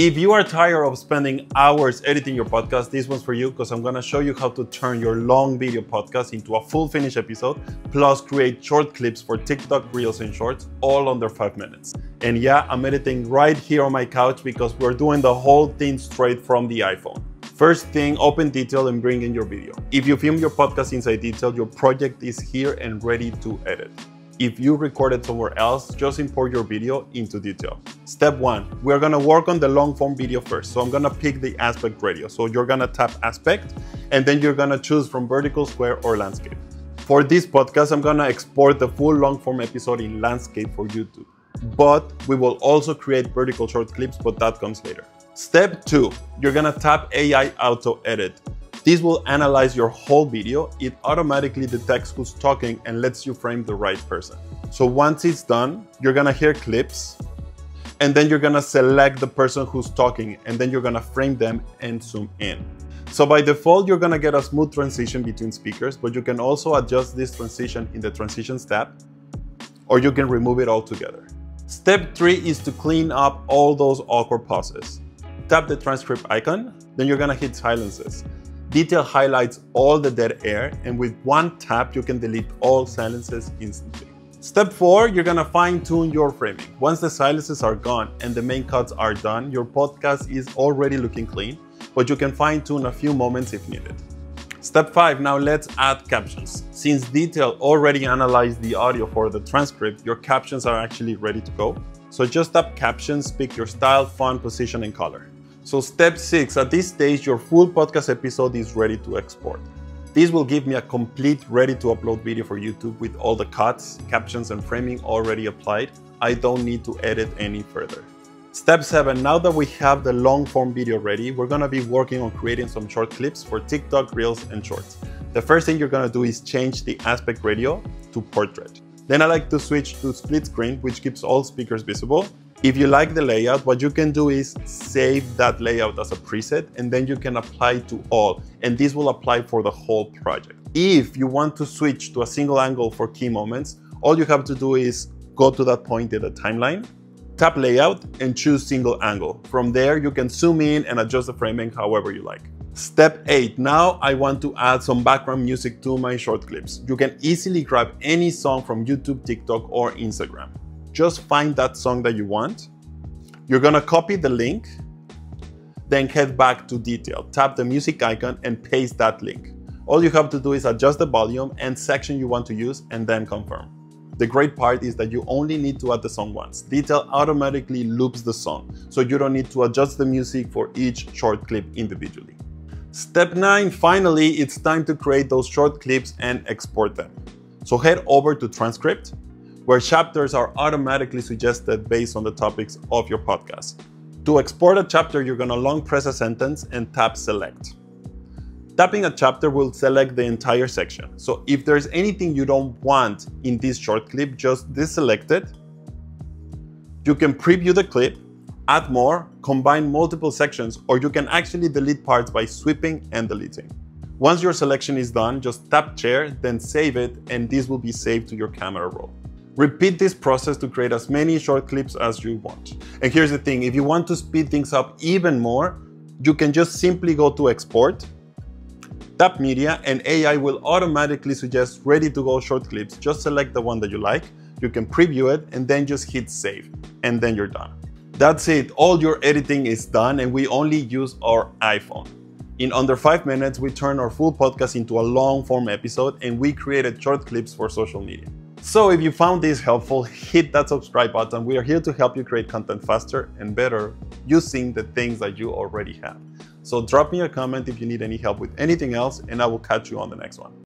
If you are tired of spending hours editing your podcast, this one's for you, because I'm gonna show you how to turn your long video podcast into a full finished episode, plus create short clips for TikTok, Reels, and Shorts, all under 5 minutes. And yeah, I'm editing right here on my couch because we're doing the whole thing straight from the iPhone. First thing, open Detail and bring in your video. If you film your podcast inside Detail, your project is here and ready to edit. If you recorded somewhere else, just import your video into Detail. Step one, we're gonna work on the long form video first. So I'm gonna pick the aspect radio. So you're gonna tap aspect, and then you're gonna choose from vertical, square, or landscape. For this podcast, I'm gonna export the full long form episode in landscape for YouTube. But we will also create vertical short clips, but that comes later. Step two, you're gonna tap AI Auto Edit. This will analyze your whole video. It automatically detects who's talking and lets you frame the right person. So once it's done, you're gonna hear clips, and then you're gonna select the person who's talking, and then you're gonna frame them and zoom in. So by default, you're gonna get a smooth transition between speakers, but you can also adjust this transition in the Transitions tab, or you can remove it altogether. Step three is to clean up all those awkward pauses. Tap the transcript icon, then you're gonna hit silences. Detail highlights all the dead air, and with one tap, you can delete all silences instantly. Step four, you're gonna fine tune your framing. Once the silences are gone and the main cuts are done, your podcast is already looking clean, but you can fine tune a few moments if needed. Step five, now let's add captions. Since Detail already analyzed the audio for the transcript, your captions are actually ready to go. So just tap captions, pick your style, font, position, and color. So step six, at this stage, your full podcast episode is ready to export. This will give me a complete ready to upload video for YouTube with all the cuts, captions, and framing already applied. I don't need to edit any further. Step seven, now that we have the long form video ready, we're gonna be working on creating some short clips for TikTok, Reels, and Shorts. The first thing you're gonna do is change the aspect ratio to portrait. Then I like to switch to split screen, which keeps all speakers visible. If you like the layout, what you can do is save that layout as a preset, and then you can apply it to all, and this will apply for the whole project. If you want to switch to a single angle for key moments, all you have to do is go to that point in the timeline, tap layout, and choose single angle. From there, you can zoom in and adjust the framing however you like. Step eight, now I want to add some background music to my short clips. You can easily grab any song from YouTube, TikTok, or Instagram. Just find that song that you want. You're gonna copy the link, then head back to Detail. Tap the music icon and paste that link. All you have to do is adjust the volume and section you want to use, and then confirm. The great part is that you only need to add the song once. Detail automatically loops the song, so you don't need to adjust the music for each short clip individually. Step nine, finally, it's time to create those short clips and export them. So head over to Transcript, where chapters are automatically suggested based on the topics of your podcast. To export a chapter, you're gonna long press a sentence and tap select. Tapping a chapter will select the entire section. So if there's anything you don't want in this short clip, just deselect it. You can preview the clip, add more, combine multiple sections, or you can actually delete parts by sweeping and deleting. Once your selection is done, just tap share, then save it, and this will be saved to your camera roll. Repeat this process to create as many short clips as you want. And here's the thing, if you want to speed things up even more, you can just simply go to Export, tap Media, and AI will automatically suggest ready-to-go short clips. Just select the one that you like, you can preview it, and then just hit Save, and then you're done. That's it, all your editing is done, and we only use our iPhone. In under 5 minutes, we turn our full podcast into a long-form episode, and we created short clips for social media. So if you found this helpful, hit that subscribe button. We are here to help you create content faster and better using the things that you already have. So drop me a comment if you need any help with anything else, and I will catch you on the next one.